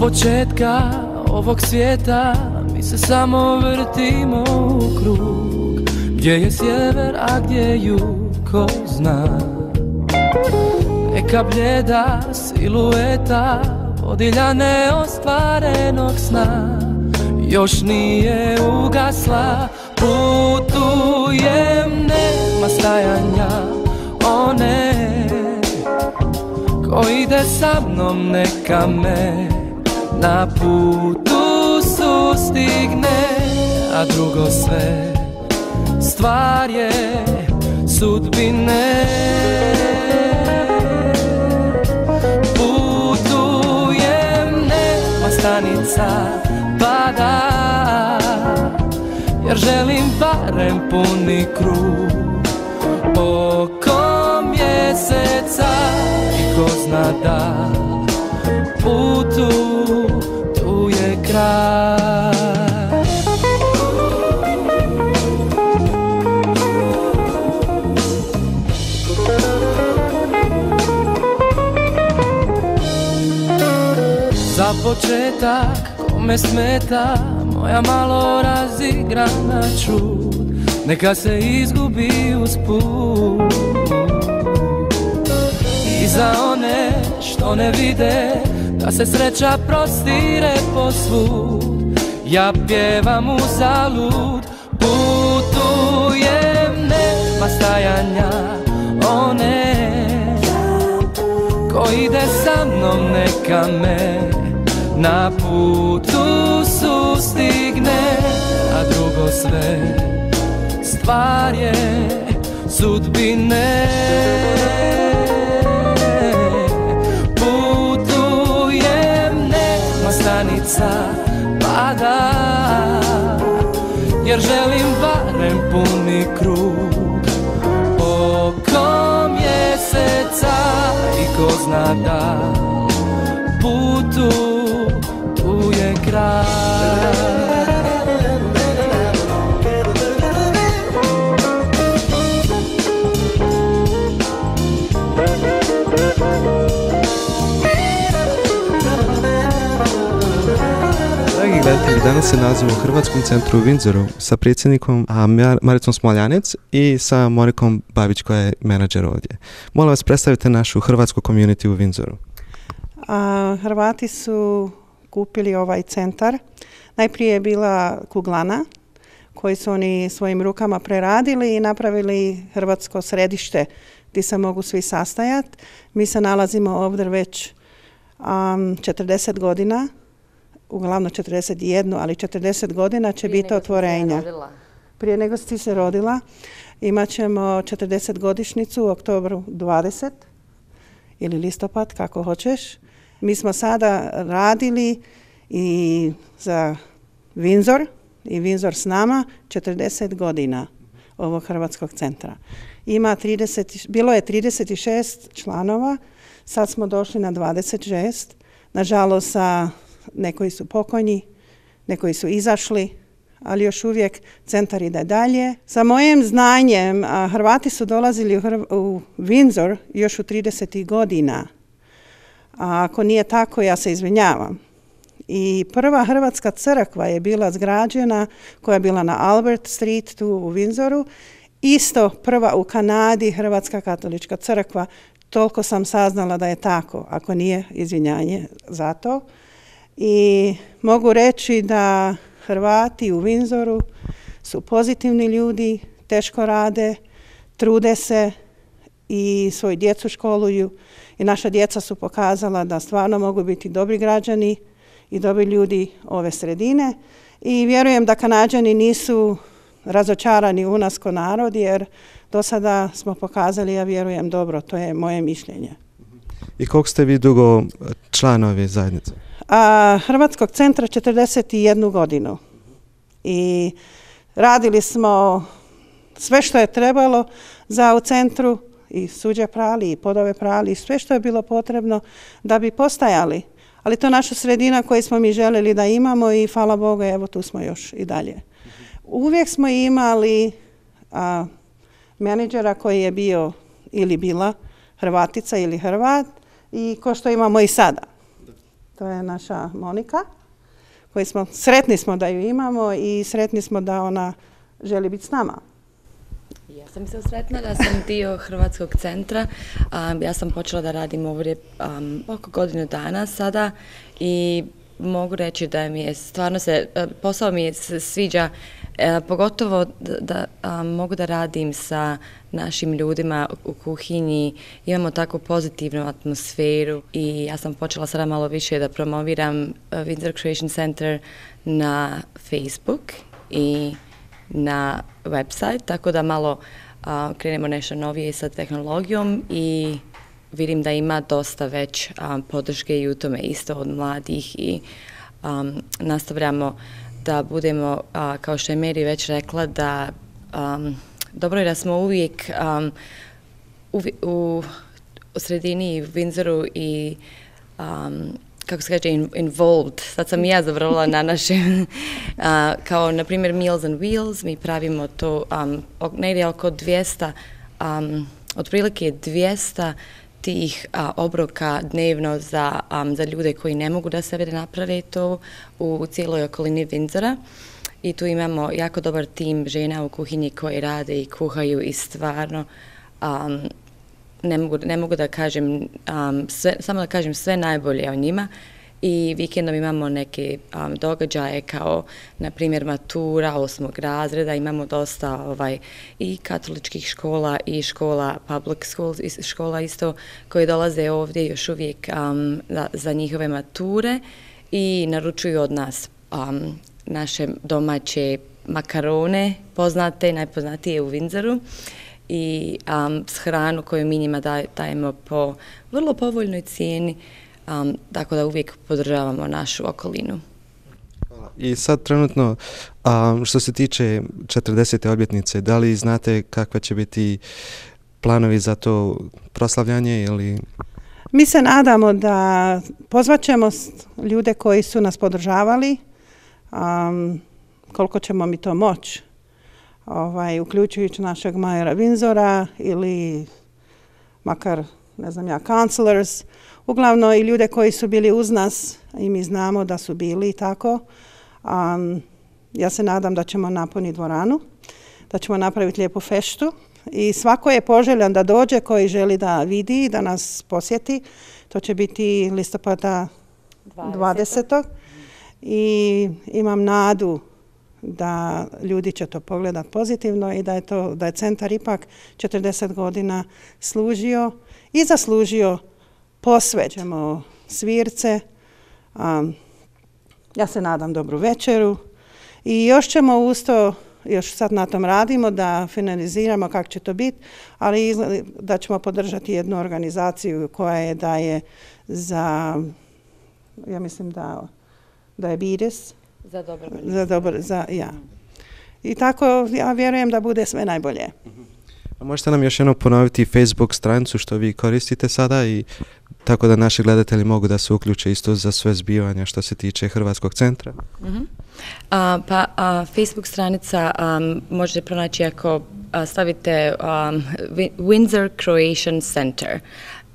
početka ovog svijeta mi se samo vrtimo u krug. Gdje je sjever, a gdje jug, ko zna? Neka bljeda silueta odilja neostvarenog sna još nije ugasla. Putujem, nema stajanja, o ne. Ko ide sa mnom neka me na putu sustigne, a drugo sve stvar je sudbine. Putujem, nema stanica pada, jer želim barem puni krug oko mjeseca. I ko zna da putu tu je kraj. Za početak kome smeta moja malo razigrana čud, neka se izgubi uz put. I za one što ne vide da se sreća prostire posvud, ja pjevam uzalud. Putujem, nema stajanja, o ne. Ko ide sa mnom neka me na putu sustigne, a drugo sve stvar je sudbine. Putujem, nema stanica pada, jer želim barem puni krug oko mjeseca. I ko zna da putu Dragi gledatelji, danas se nalazimo u Hrvatskom centru u Windsoru sa predsjednikom Maricom Smoljanec i sa Morikom Babić koja je menadžer ovdje. Molim vas, predstavite našu hrvatsku community u Windsoru. Hrvati su kupili ovaj centar. Najprije je bila kuglana koju su oni svojim rukama preradili i napravili hrvatsko središte gdje se mogu svi sastajati. Mi se nalazimo ovdje već 40 godina, uglavnom 41, ali 40 godina će biti otvorenja. Prije nego si se rodila. Imaćemo 40 godišnjicu u oktobru 20 ili listopad, kako hoćeš. Mi smo sada radili i za Windsor i Windsor s nama 40 godina ovog hrvatskog centra. Bilo je 36 članova, sad smo došli na 26. Nažalost, neki su pokojni, neki su izašli, ali još uvijek centar ide dalje. Sa mojim znanjem, Hrvati su dolazili u Windsor još u 30. godina. A ako nije tako, ja se izvinjavam. I prva hrvatska crkva je bila zgrađena, koja je bila na Albert Street tu u Windsoru. Isto prva u Kanadi Hrvatska katolička crkva. Toliko sam saznala da je tako, ako nije izvinjanje za to. I mogu reći da Hrvati u Windsoru su pozitivni ljudi, teško rade, trude se i svoju djecu školuju. I naša djeca su pokazala da stvarno mogu biti dobri građani i dobri ljudi ove sredine. I vjerujem da Kanađani nisu razočarani u nas ko narod, jer do sada smo pokazali, ja vjerujem, dobro. To je moje mišljenje. I koliko ste vi dugo članovi zajednice? Hrvatskog centra 41 godinu. I radili smo sve što je trebalo za u centru, i suđe prali, i podove prali, i sve što je bilo potrebno da bi postajali. Ali to je naša sredina koju smo mi željeli da imamo i hvala Bogu, evo tu smo još i dalje. Uvijek smo imali menadžera koji je bio ili bila Hrvatica ili Hrvat i ko što imamo i sada. To je naša Monika, koju smo sretni smo da ju imamo i sretni smo da ona želi biti s nama. Ja sam se sretna da sam dio Hrvatskog centra. Ja sam počela da radim ovdje oko godinu dana sada i mogu reći da mi je stvarno posao mi se sviđa, pogotovo da mogu da radim sa našim ljudima u kuhinji, imamo tako pozitivnu atmosferu i ja sam počela sada malo više da promoviram Windsor Croatian Center na Facebook i na website, tako da malo krenemo nešto novije sa tehnologijom i vidim da ima dosta već podrške i u tome isto od mladih i nastavljamo da budemo, kao što je Meri već rekla, da dobro je da smo uvijek u sredini i u Windsoru i kako se kaže, involved. Sad sam i ja zavrla na našem, kao na primjer Meals and Wheels, mi pravimo to negdje oko 200, otprilike 200 tih obroka dnevno za ljude koji ne mogu da sebe naprave to u cijeloj okolini Windsora. I tu imamo jako dobar tim žena u kuhinji koji rade i kuhaju i stvarno ne mogu da kažem, samo da kažem sve najbolje o njima. I vikendom imamo neke događaje kao, na primjer, matura 8. razreda, imamo dosta i katoličkih škola i škola, public school škola isto, koje dolaze ovdje još uvijek za njihove mature i naručuju od nas naše domaće makarone, poznate, najpoznatije u Windsoru, i s hranu koju mi njima dajemo po vrlo povoljnoj cijeni, tako da uvijek podržavamo našu okolinu. I sad trenutno, što se tiče 40. obljetnice, da li znate kakve će biti planovi za to proslavljanje ili... Mi se nadamo da pozvaćemo ljude koji su nas podržavali, koliko ćemo mi to moći, uključujući našeg majora Windsora ili makar, ne znam ja, counselors, uglavnom i ljude koji su bili uz nas i mi znamo da su bili i tako. Ja se nadam da ćemo napuniti dvoranu, da ćemo napraviti lijepu feštu i svako je poželjan da dođe koji želi da vidi, da nas posjeti. To će biti listopada 20. I imam nadu da ljudi će to pogledat pozitivno i da je centar ipak 40 godina služio i zaslužio posvećemo svirce, ja se nadam dobru večeru i još ćemo usto, još sad na tom radimo da finaliziramo kako će to biti, ali da ćemo podržati jednu organizaciju koja je daje za, ja mislim da je Bides, za dobro, ja. I tako ja vjerujem da bude sve najbolje. A možete nam još jednom ponoviti Facebook stranicu što vi koristite sada i tako da naši gledatelji mogu da se uključe isto za sve zbivanja što se tiče Hrvatskog centra? Facebook stranica možete pronaći ako stavite Windsor Croatian Center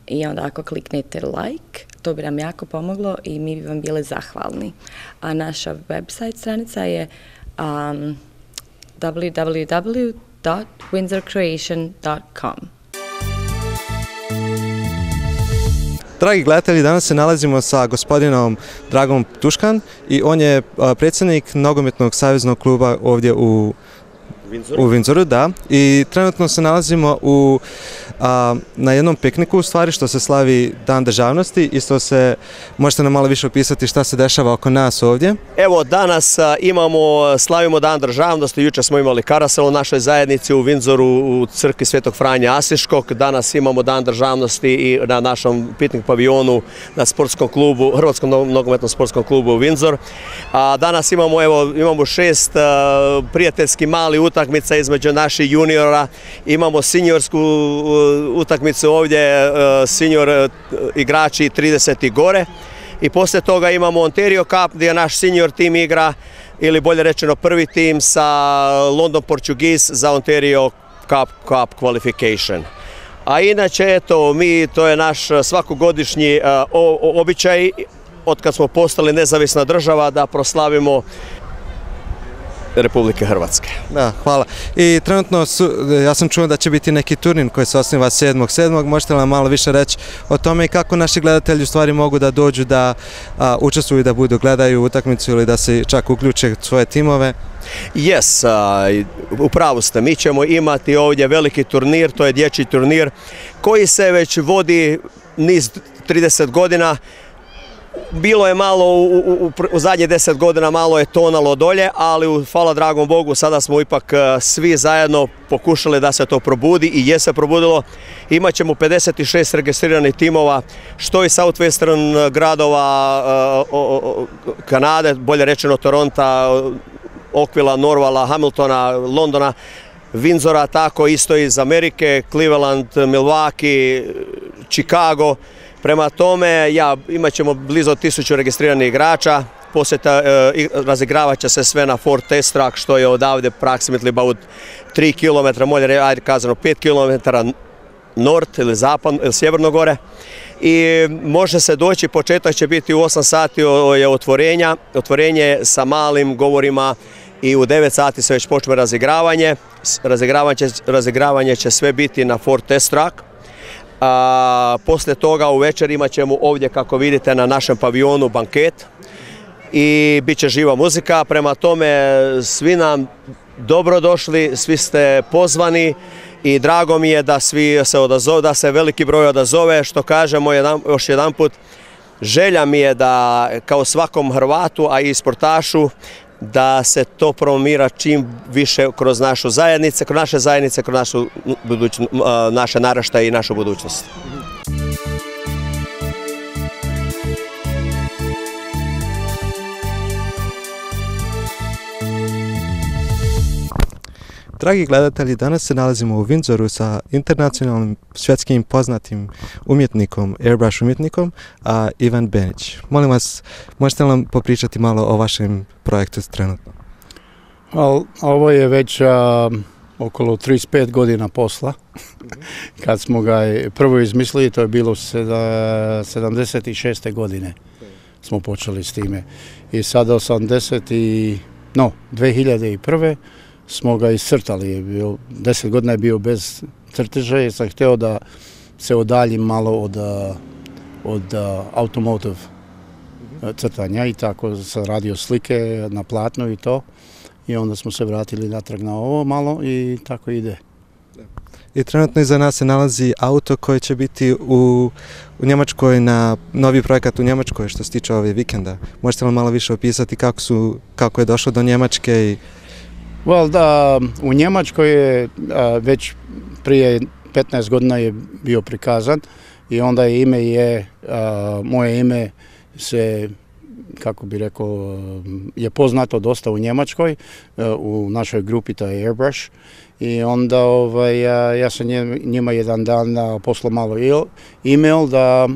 i onda ako kliknete like, to bi nam jako pomoglo i mi bi vam bili zahvalni. A naša website stranica je www.windsorcroatian.com. Dragi gledatelji, danas se nalazimo sa gospodinom Dragom Tuškan i on je predsjednik nogometnog saveznog kluba ovdje u Windsoru, da. I trenutno se nalazimo na jednom pikniku, u stvari, što se slavi Dan državnosti. Isto se, možete nam malo više opisati šta se dešava oko nas ovdje? Evo, danas slavimo Dan državnosti, juče smo imali Carousel u našoj zajednici u Windsoru u crkvi Svetog Franja Asiškog. Danas imamo Dan državnosti i na našom piknik paviljonu na sportskom klubu, Hrvatskom nogometnom sportskom klubu u Windsor. Danas imamo 6 prijateljski mali utakmica između naših juniora, imamo seniorsku utakmicu ovdje, senior igrači 30 i gore i poslije toga imamo Ontario Cup gdje naš senior tim igra, ili bolje rečeno prvi tim sa London Portuguese za Ontario Cup qualification. A inače, eto, to je naš svakogodišnji običaj otkad smo postali nezavisna država da proslavimo Republike Hrvatske. Da, hvala. I trenutno, ja sam čuo da će biti neki turnir koji se osniva 7.7. Možete li nam malo više reći o tome i kako naši gledatelji u stvari mogu da dođu da učestvuju, da budu, gledaju utakmicu ili da se čak uključe svoje timove? Jes, upravo ste, mi ćemo imati ovdje veliki turnir, to je dječji turnir koji se već vodi niz 30 godina. Bilo je malo u zadnje 10 godina, malo je tonalo dolje, ali hvala dragom Bogu, sada smo ipak svi zajedno pokušali da se to probudi i je se probudilo. Imaćemo 56 registriranih timova, što i Southwestern gradova Kanade, bolje rečeno Toronta, Oakvilla, Norvala, Hamiltona, Londona, Windsora, tako isto iz Amerike, Cleveland, Milwaukee, Chicago. Prema tome, imat ćemo blizu 1000 registriranih igrača, poslije razigravat će se sve na Ford Test Track, što je odavde approximately about 3 km, molje ajde kazano 5 km nord ili zapadno ili sjeverno gore. I može se doći, početak će biti u 8 sati je otvorenje sa malim govorima i u 9 sati se već počne razigravanje. Razigravanje će sve biti na Ford Test Track. Poslije toga u večer imat ćemo ovdje, kako vidite, na našem pavionu banket i bit će živa muzika. Prema tome, svi nam dobrodošli, svi ste pozvani i drago mi je da svi se odazove, da se veliki broj odazove. Što kažemo još jedan put, želja mi je da kao svakom Hrvatu, a i sportašu, da se to promira čim više kroz našu zajednicu, kroz naše zajednice, kroz naše naraštaje i našu budućnost. Dragi gledatelji, danas se nalazimo u Windsoru sa internacionalnim svjetskim poznatim umjetnikom, airbrush umjetnikom, Ivan Benić. Molim vas, možete li nam popričati malo o vašem projektu trenutno? Ovo je već okolo 35 godina posla. Kad smo ga prvo izmislili, to je bilo 76. godine smo počeli s time. I sada 2001. smo ga iscrtali. 10 godina je bio bez crteža jer sam htio da se odaljim malo od automotive crtanja i tako sam radio slike na platnu i to. I onda smo se vratili natrag na ovo malo i tako ide. I trenutno iza nas se nalazi auto koji će biti u Njemačkoj, na novi projekat u Njemačkoj što se tiče ove vikenda. Možete li malo više opisati kako je došlo do Njemačke i... U Njemačkoj je već prije 15 godina je bio prikazan i onda je moje ime se, kako bi rekao, je poznato dosta u Njemačkoj, u našoj grupi, to je airbrush. I onda ja sam njima jedan dan poslao malo e-mail da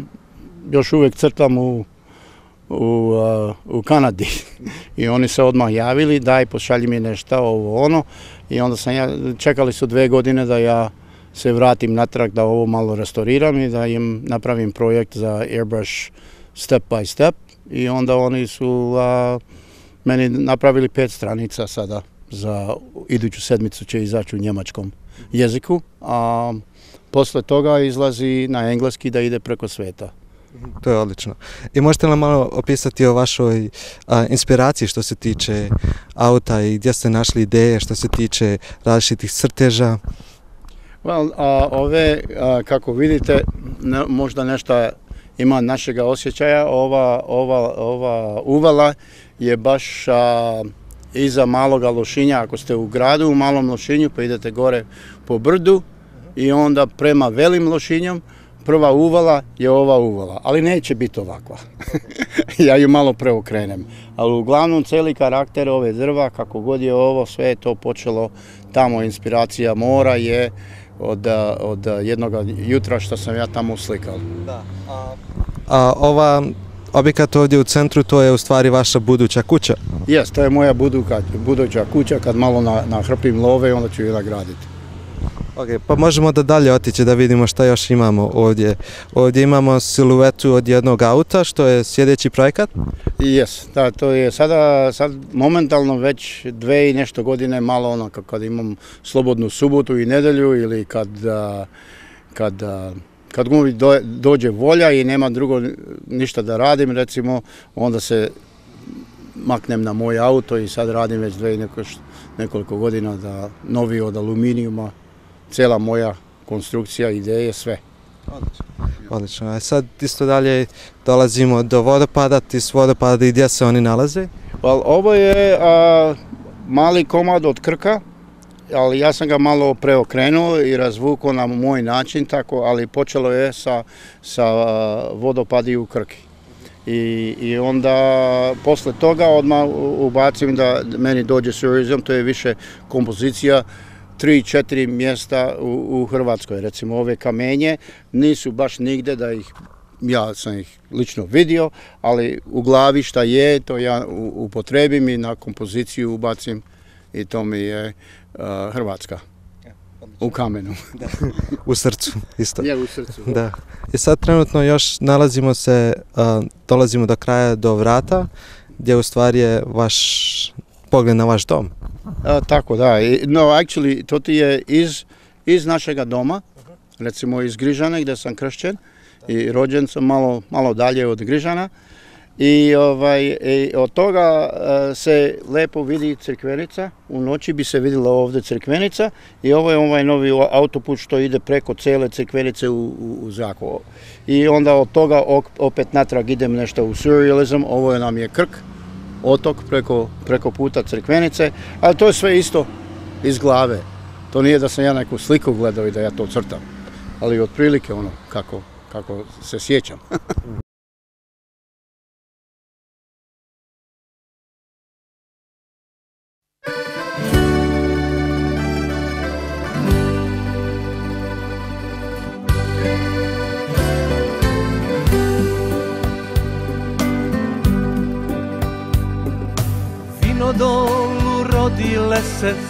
još uvijek crtam u Kanadi i oni se odmah javili, daj pošalji mi nešto, ovo ono, i onda sam čekali su 2 godine da ja se vratim natrag, da ovo malo restauriram i da im napravim projekt za airbrush step by step, i onda oni su meni napravili 5 stranica sada, za iduću sedmicu će izaći u njemačkom jeziku, a posle toga izlazi na engleski da ide preko sveta. To je odlično. I možete li malo opisati o vašoj inspiraciji što se tiče auta i gdje ste našli ideje što se tiče različitih crteža? Ove, kako vidite, možda nešto ima našega osjećaja. Ova uvala je baš iza maloga Lošinja. Ako ste u gradu, u malom Lošinju, pa idete gore po brdu i onda prema Velim Lošinjom, prva uvala je ova uvala, ali neće biti ovakva. Ja ju malo preokrenem. Ali uglavnom celi karakter ove drva, kako god je ovo, sve je to počelo tamo. Inspiracija mora je od jednog jutra što sam ja tamo slikal. Ova objekat ovdje u centru, to je u stvari vaša buduća kuća? Jes, to je moja buduća kuća. Kad malo nahrpim love, onda ću je nagraditi. Ok, pa možemo da dalje otići da vidimo šta još imamo ovdje. Ovdje imamo siluetu od jednog auta, što je sljedeći projekat? Jes, da, to je sada momentalno već 2 i nešto godine, malo ono kad imam slobodnu subotu i nedelju ili kad mi dođe volja i nema drugo ništa da radim, recimo, onda se maknem na moj auto i sad radim već 2 i nekoliko godina da novi od aluminijuma, cijela moja konstrukcija, ideje, sve. Odlično. A sad isto dalje dolazimo do vodopada, ti s vodopada i gdje se oni nalaze? Ovo je mali komad od krka, ali ja sam ga malo preokrenuo i razvukao na moj način, ali počelo je sa vodopadi u krki. I onda posle toga odmah ubacim da meni dođe surrealizam, to je više kompozicija, 3-4 mjesta u Hrvatskoj. Recimo ove kamenje nisu baš nigde da ih, ja sam ih lično vidio, ali u glavi šta je, to ja upotrebim i na kompoziciju ubacim i to mi je Hrvatska. U kamenu. U srcu, isto. Je, u srcu. Da. I sad trenutno još nalazimo se, dolazimo do kraja, do vrata, gdje u stvari je vaš pogled na vaš dom. Tako, da. No, actually, to ti je iz našega doma, recimo iz Grižane, gdje sam kršćen i rođen sam malo dalje od Grižana. I od toga se lepo vidi crkvenica, u noći bi se vidjela ovdje crkvenica i ovo je ovaj novi autoput što ide preko cele crkvenice u Zakovo. I onda od toga opet natrag idem nešto u surrealizam, ovo nam je Krk, otok preko puta crkvenice, ali to je sve isto iz glave. To nije da sam ja neku sliku gledao i da ja to crtam, ali otprilike ono kako se sjećam.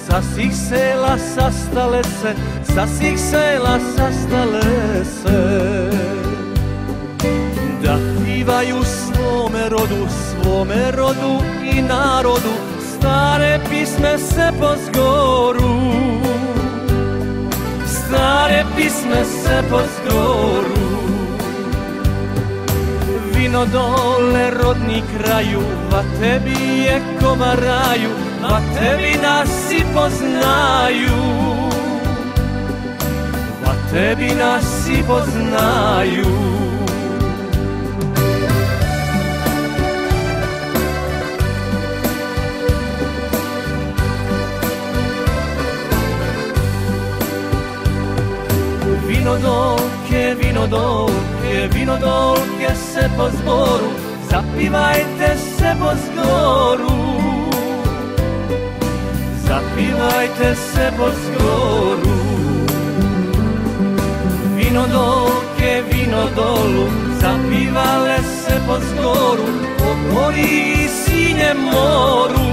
Sa svih sela sastale se, sa svih sela sastale se, da pivaju svome rodu i narodu, stare pisme se pozgoru, stare pisme se pozgoru. Vino dole rodni kraju, a tebi je koma raju, a tebi nas i poznaju, a tebi nas i poznaju. Vinodolke, vinodolke, vinodolke se po zboru, zapivajte se po zboru, zapivajte se po zboru. Vinodolke, vinodolu, zapivale se po zboru, o gori i sinjem moru,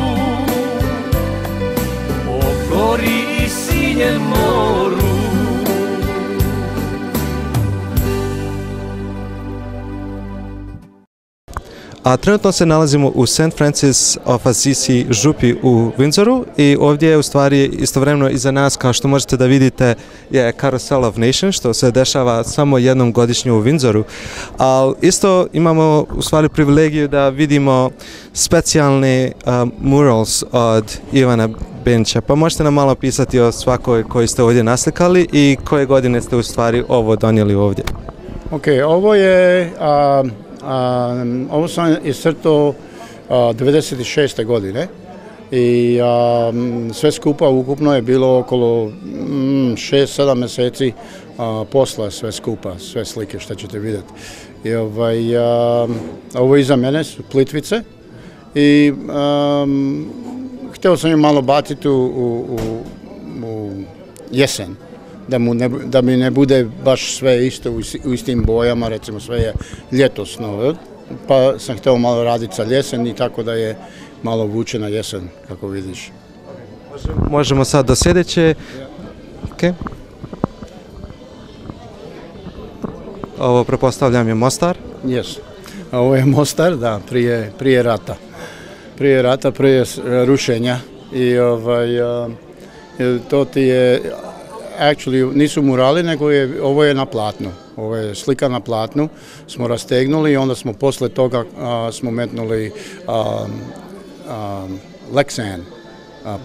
o gori i sinjem moru. A trenutno se nalazimo u St. Francis of Assisi župi u Windsoru i ovdje je u stvari istovremeno iza nas, kao što možete da vidite, je Carousel of Nations, što se dešava samo jednom godišnje u Windsoru. Ali isto imamo u stvari privilegiju da vidimo specijalni murals od Ivana Benića. Pa možete nam malo pisati o svakoj koji ste ovdje naslikali i koje godine ste u stvari ovo donijeli ovdje? Ok, ovo je... Ovo sam iscrtao 1996. godine i sve skupa ukupno je bilo okolo 6-7 meseci posla sve skupa, sve slike što ćete vidjeti. Ovo iza mene su Plitvice i htio sam ju malo baciti u jesen, da mi ne bude baš sve isto u istim bojama, recimo sve je ljetosno, pa sam htio malo raditi sa jesen i tako da je malo vuče na jesen, kako vidiš. Možemo sad do sljedeće. Ovo, prepostavljam, je Mostar? Jes, ovo je Mostar, da, prije rata. Prije rata, prije rušenja i to ti je, actually, nisu murali, nego je, ovo je na platnu, ovo je slika na platnu, smo rastegnuli i onda smo posle toga smo metnuli leksan,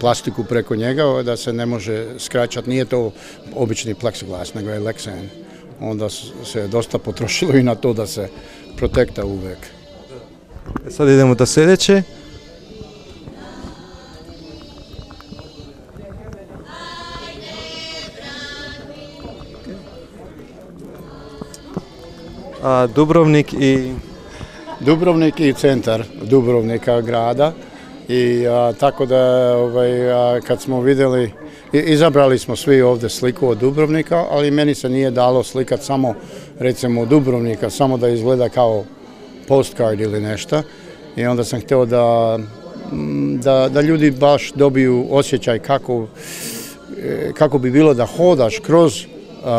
plastiku preko njega, da se ne može skraćati, nije to obični plexiglas, nego je leksan. Onda se dosta potrošilo i na to da se protekta uvek. Sad idemo do sljedeće. Dubrovnik i centar Dubrovnika grada. I tako da kad smo vidjeli, izabrali smo svi ovdje sliku od Dubrovnika, ali meni se nije dalo slikat samo recimo Dubrovnika, samo da izgleda kao postcard ili nešto. I onda sam htio da ljudi baš dobiju osjećaj kako bi bilo da hodaš kroz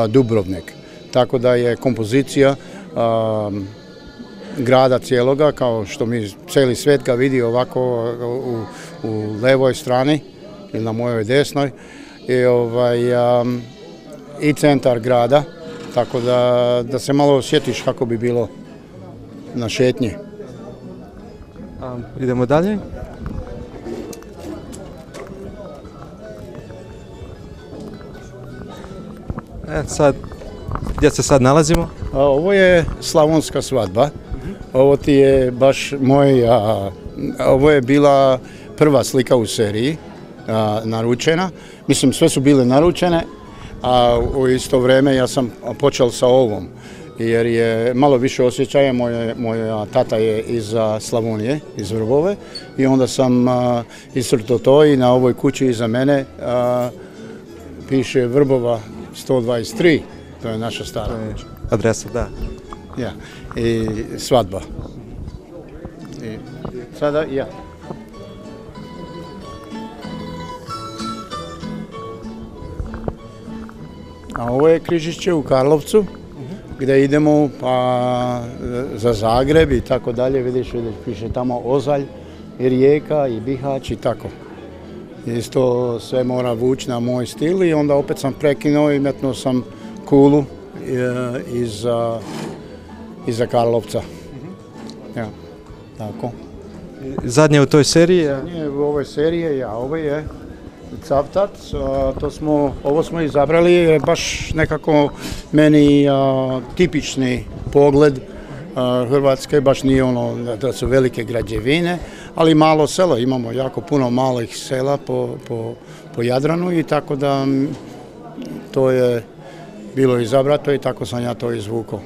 Dubrovnik. Tako da je kompozicija grada cijeloga, kao što mi cijeli svet ga vidi ovako u levoj strani ili na mojoj desnoj i centar grada, tako da se malo osjetiš kako bi bilo na šetnji. Idemo dalje. Gdje se sad nalazimo? Ovo je Slavonska svadba. Ovo ti je baš moj, ovo je bila prva slika u seriji, naručena. Mislim, sve su bile naručene, a u isto vrijeme ja sam počeo sa ovom, jer je malo više osjećaja, moj tata je iz Slavonije, iz Vrbove, i onda sam iscrtao to i na ovoj kući iza mene piše Vrbova 123, to je naša stara kuća. Adresa, da. Ja, i svadba. I sada ja. A ovo je križišće u Karlovcu, gdje idemo za Zagreb i tako dalje, vidiš, piše tamo Ozalj i Rijeka i Bihać i tako. Isto sve mora vući na moj stil i onda opet sam prekinuo i metnuo sam kulu iza Karlovca. Ja, tako. Zadnje u toj seriji? Zadnje u ovoj seriji, ja, ovo je Cavtac. Ovo smo izabrali jer je baš nekako meni tipični pogled Hrvatske, baš nije ono da su velike građevine, ali malo selo, imamo jako puno malih sela po Jadranu i tako da to je bilo izabrato i tako sam ja to izvukao.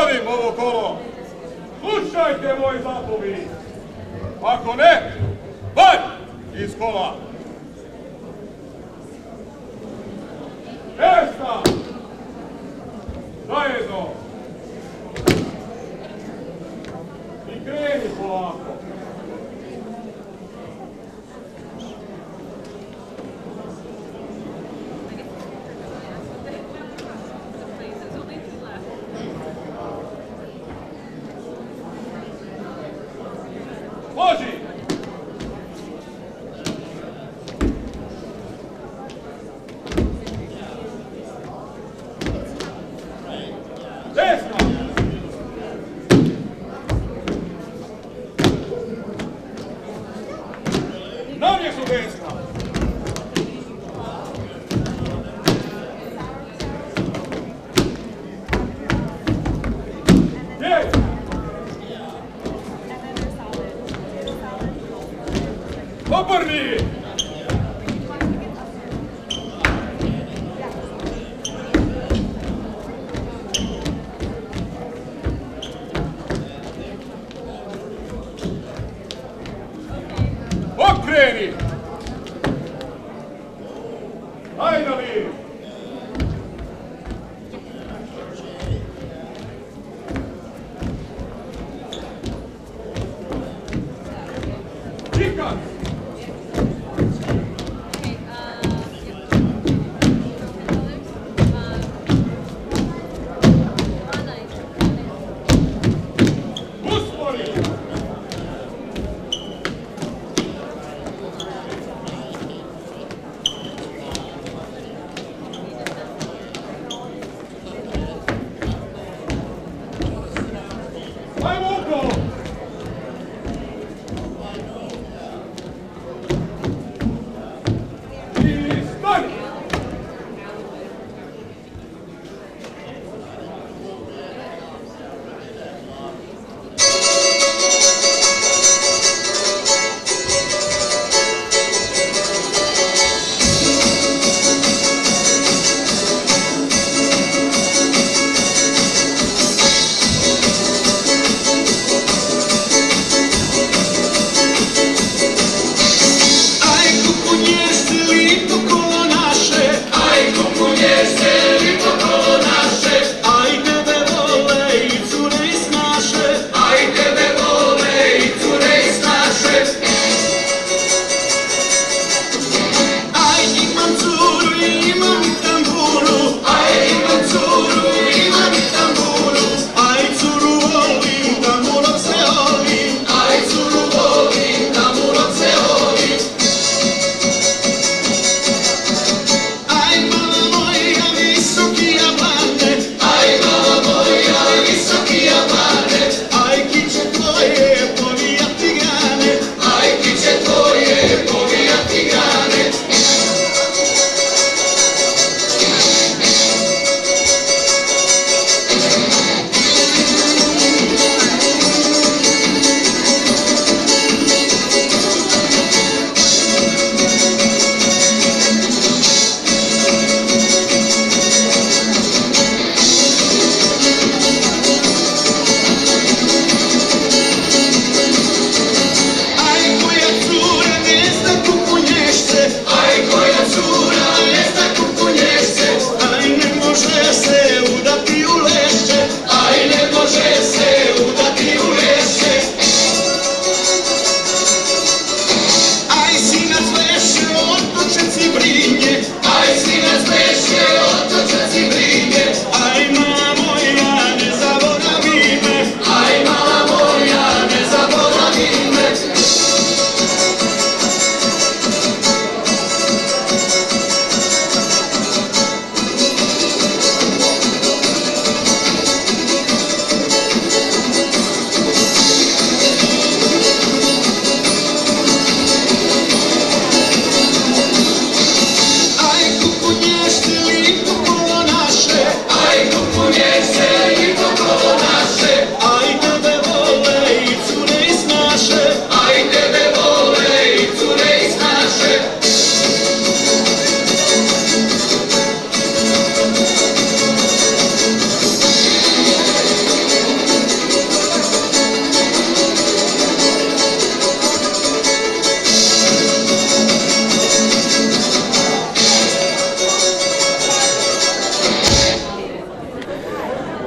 vodim ovo kolo. Slušajte moj zapovjed. Ako ne, van iz kola. Desna. Zajedno. I kreni polako.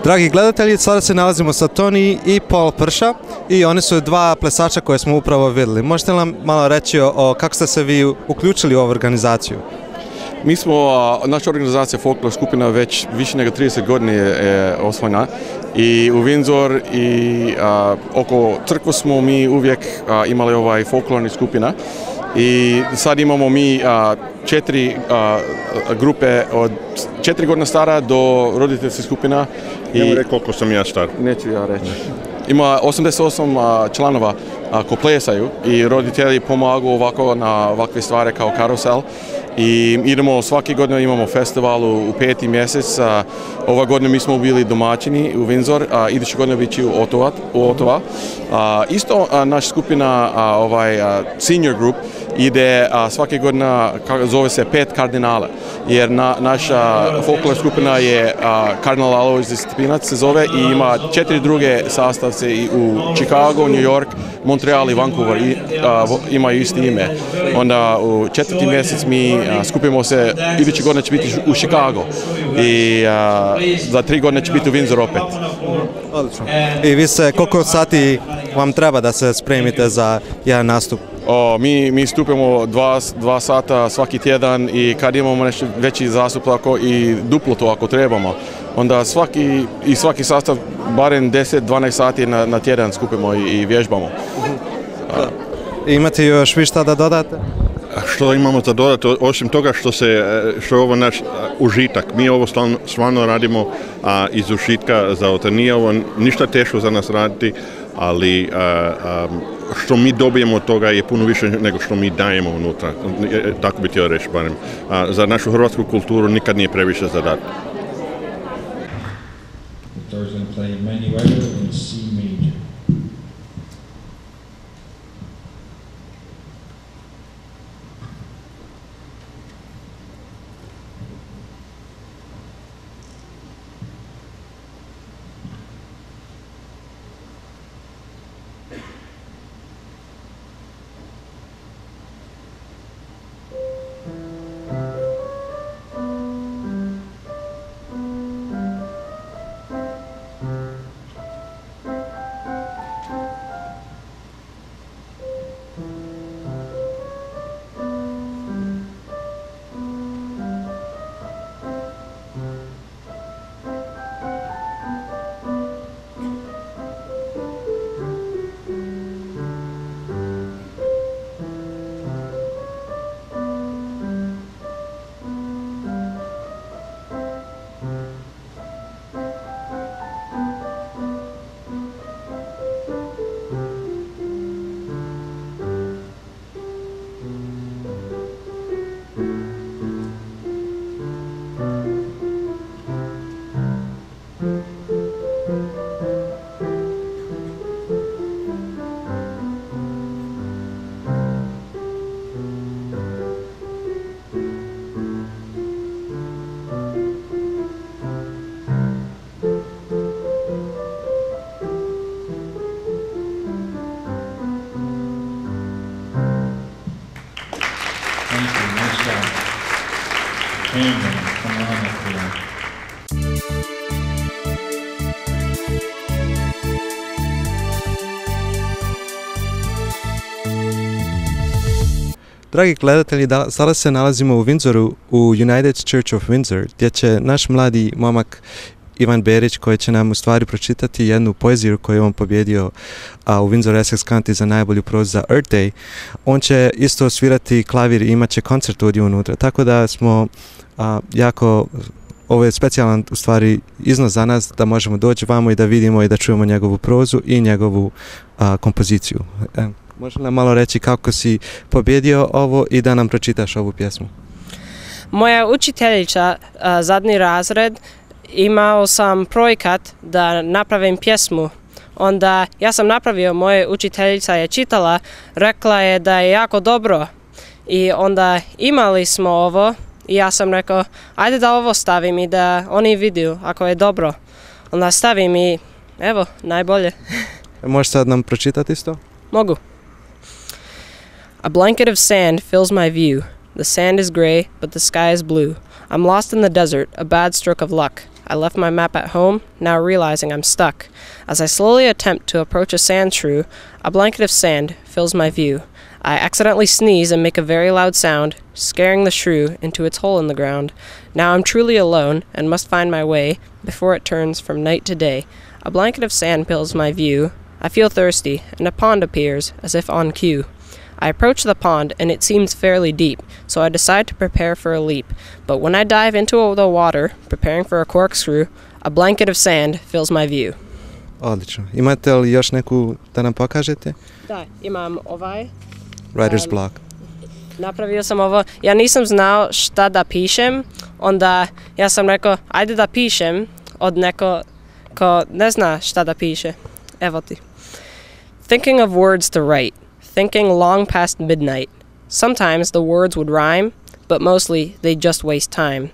Dragi gledatelji, sada se nalazimo sa Tony i Paul Prša i oni su dva plesača koje smo upravo vidjeli. Možete li nam malo reći o kako ste se vi uključili u ovu organizaciju? Mi smo, naša organizacija Folklor skupina već više nego 30 godina je osnovana i u Windsor i oko crkve smo mi uvijek imali ovaj folklorni skupina i sad imamo mi četiri grupe od 4 godina stara do roditeljskih skupina. Nemo reći koliko sam ja star. Neću ja reći. Ima 88 članova ko plesaju i roditelji pomagu ovako na ovakve stvari kao karusel. I idemo, svaki godin imamo festival u 5. mjesec, ova godina mi smo bili domaćini u Windsor, idući godin bit će u Ottawa. Isto naša skupina, senior group, ide svake godina, zove se 5 kardinala, jer naša folklor skupina je kardinal Alojzije Stepinac se zove i ima 4 druge sastavce i u Chicago, New York, Montreal i Vancouver imaju isto ime. Onda u 4. mjesec mi skupimo se, idući godina će biti u Chicago i za 3 godine će biti u Windsor opet. Odlično. I vi se, koliko sati vam treba da se spremite za jedan nastup? Mi stupimo 2 sata svaki tjedan i kad imamo nešto veći zastup tako i duplo to ako trebamo. Onda svaki sastav barem 10-12 sati na tjedan skupimo i vježbamo. Imate još vi šta da dodate? Što imamo da dodati, osim toga što je ovo naš užitak, mi ovo stvarno radimo iz užitka za oto, nije ovo ništa teško za nas raditi, ali što mi dobijemo od toga je puno više nego što mi dajemo unutra, tako bi htio reći barem. Za našu hrvatsku kulturu nikad nije previše za dati. Dragi gledatelji, sada se nalazimo u Windsoru u United Church of Windsor, gdje će naš mladi momak Ivan Benić, koji će nam u stvari pročitati jednu poeziju koju je on pobjedio u Windsor-Essex County za najbolju prozu za Earth Day. On će isto svirati klavir i imat će koncert ovdje unutra, tako da smo jako, ovo je specijalan u stvari iznos za nas da možemo doći vamo i da vidimo i da čujemo njegovu prozu i njegovu kompoziciju. Možeš nam malo reći kako si pobjedio ovo i da nam pročitaš ovu pjesmu? Moja učiteljica zadnji razred, imao sam projekat da napravim pjesmu. Onda ja sam napravio, moja učiteljica je čitala, rekla je da je jako dobro. I onda imali smo ovo i ja sam rekao, ajde da ovo stavim i da oni vidiju ako je dobro. Onda stavim i evo, najbolje. Možeš sad nam pročitati isto? Mogu. A blanket of sand fills my view. The sand is gray, but the sky is blue. I'm lost in the desert, a bad stroke of luck. I left my map at home, now realizing I'm stuck. As I slowly attempt to approach a sand shrew, a blanket of sand fills my view. I accidentally sneeze and make a very loud sound, scaring the shrew into its hole in the ground. Now I'm truly alone and must find my way before it turns from night to day. A blanket of sand fills my view. I feel thirsty, and a pond appears, as if on cue. I approach the pond, and it seems fairly deep, so I decide to prepare for a leap. But when I dive into the water, preparing for a corkscrew, a blanket of sand fills my view. Odlično. Imate li još neku da nam pokažete? Da, imam ovaj. Writer's block. Napravio sam ovo. Ja nisam znao šta da pišem, onda ja sam rekao, ajde da pišem od neko ko ne zna šta da piše. Evo ti. Thinking of words to write. Thinking long past midnight. Sometimes the words would rhyme, but mostly they just waste time.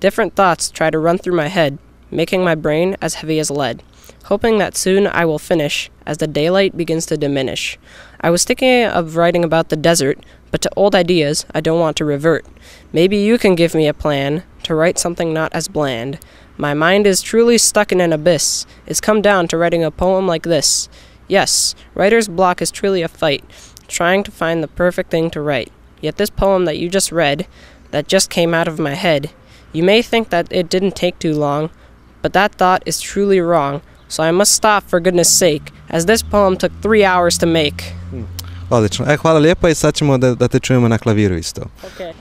Different thoughts try to run through my head, making my brain as heavy as lead, hoping that soon I will finish as the daylight begins to diminish. I was thinking of writing about the desert, but to old ideas I don't want to revert. Maybe you can give me a plan to write something not as bland. My mind is truly stuck in an abyss. It's come down to writing a poem like this. Yes, writer's block is truly a fight, trying to find the perfect thing to write. Yet this poem that you just read, that just came out of my head, you may think that it didn't take too long, but that thought is truly wrong, so I must stop for goodness sake, as this poem took 3 hours to make. Odlično. Hvala lijepa I sad ćemo da te čujemo na klaviru isto. Okay.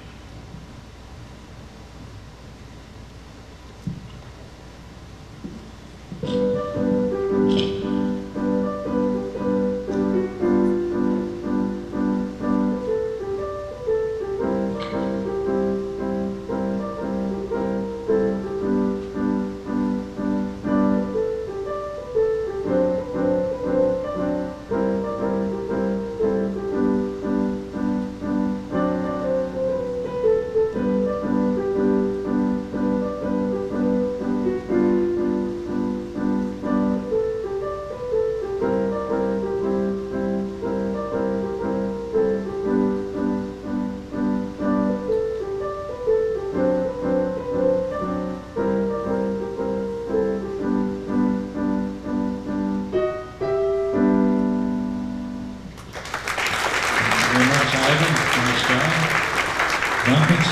Very much,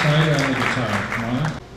Ivan, on the guitar. Mark.